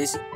Dizzyy.